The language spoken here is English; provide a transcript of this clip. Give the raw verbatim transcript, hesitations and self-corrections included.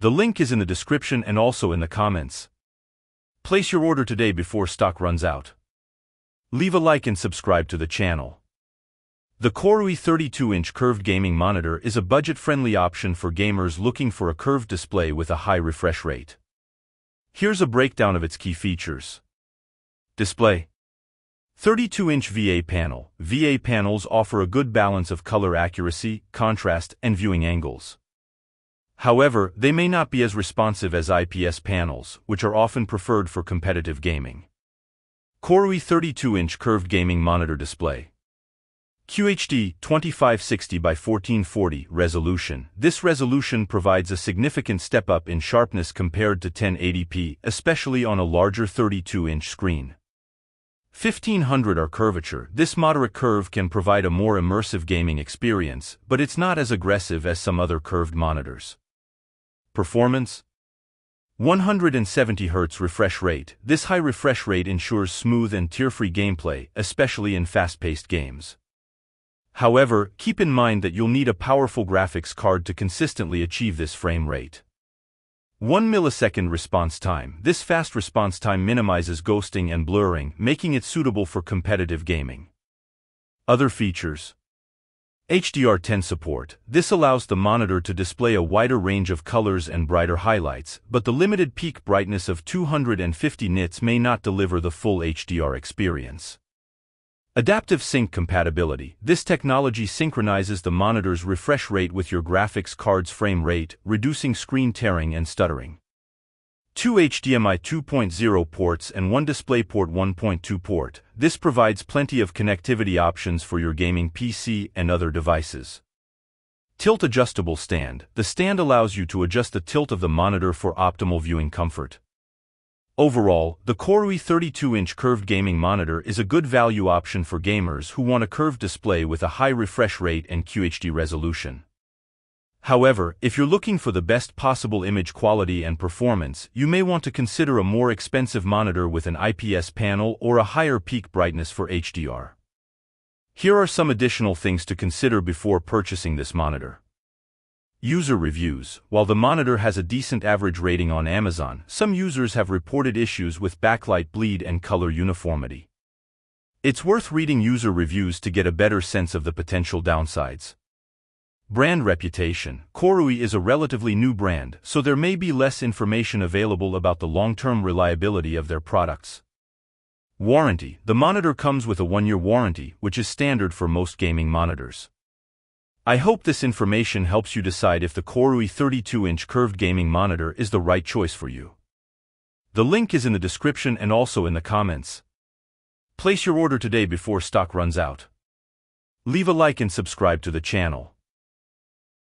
The link is in the description and also in the comments. Place your order today before stock runs out. Leave a like and subscribe to the channel. The KOORUI thirty-two inch curved gaming monitor is a budget-friendly option for gamers looking for a curved display with a high refresh rate. Here's a breakdown of its key features. Display. thirty-two inch V A panel. V A panels offer a good balance of color accuracy, contrast, and viewing angles. However, they may not be as responsive as I P S panels, which are often preferred for competitive gaming. KOORUI thirty-two inch curved gaming monitor display. Q H D twenty-five sixty by fourteen forty resolution. This resolution provides a significant step up in sharpness compared to ten eighty p, especially on a larger thirty-two inch screen. fifteen hundred R curvature. This moderate curve can provide a more immersive gaming experience, but it's not as aggressive as some other curved monitors. Performance. one hundred seventy hertz refresh rate. This high refresh rate ensures smooth and tear-free gameplay, especially in fast-paced games. However, keep in mind that you'll need a powerful graphics card to consistently achieve this frame rate. one millisecond response time. This fast response time minimizes ghosting and blurring, making it suitable for competitive gaming. Other features. H D R ten support. This allows the monitor to display a wider range of colors and brighter highlights, but the limited peak brightness of two hundred fifty nits may not deliver the full H D R experience. Adaptive sync compatibility. This technology synchronizes the monitor's refresh rate with your graphics card's frame rate, reducing screen tearing and stuttering. Two H D M I two point oh ports and one DisplayPort one point two port. This provides plenty of connectivity options for your gaming P C and other devices. Tilt adjustable stand. The stand allows you to adjust the tilt of the monitor for optimal viewing comfort. Overall, the KOORUI thirty-two inch curved gaming monitor is a good value option for gamers who want a curved display with a high refresh rate and Q H D resolution. However, if you're looking for the best possible image quality and performance, you may want to consider a more expensive monitor with an I P S panel or a higher peak brightness for H D R. Here are some additional things to consider before purchasing this monitor. User reviews. While the monitor has a decent average rating on Amazon, some users have reported issues with backlight bleed and color uniformity. It's worth reading user reviews to get a better sense of the potential downsides. Brand reputation. KOORUI is a relatively new brand, so there may be less information available about the long-term reliability of their products. Warranty. The monitor comes with a one-year warranty, which is standard for most gaming monitors. I hope this information helps you decide if the KOORUI thirty-two inch curved gaming monitor is the right choice for you. The link is in the description and also in the comments. Place your order today before stock runs out. Leave a like and subscribe to the channel.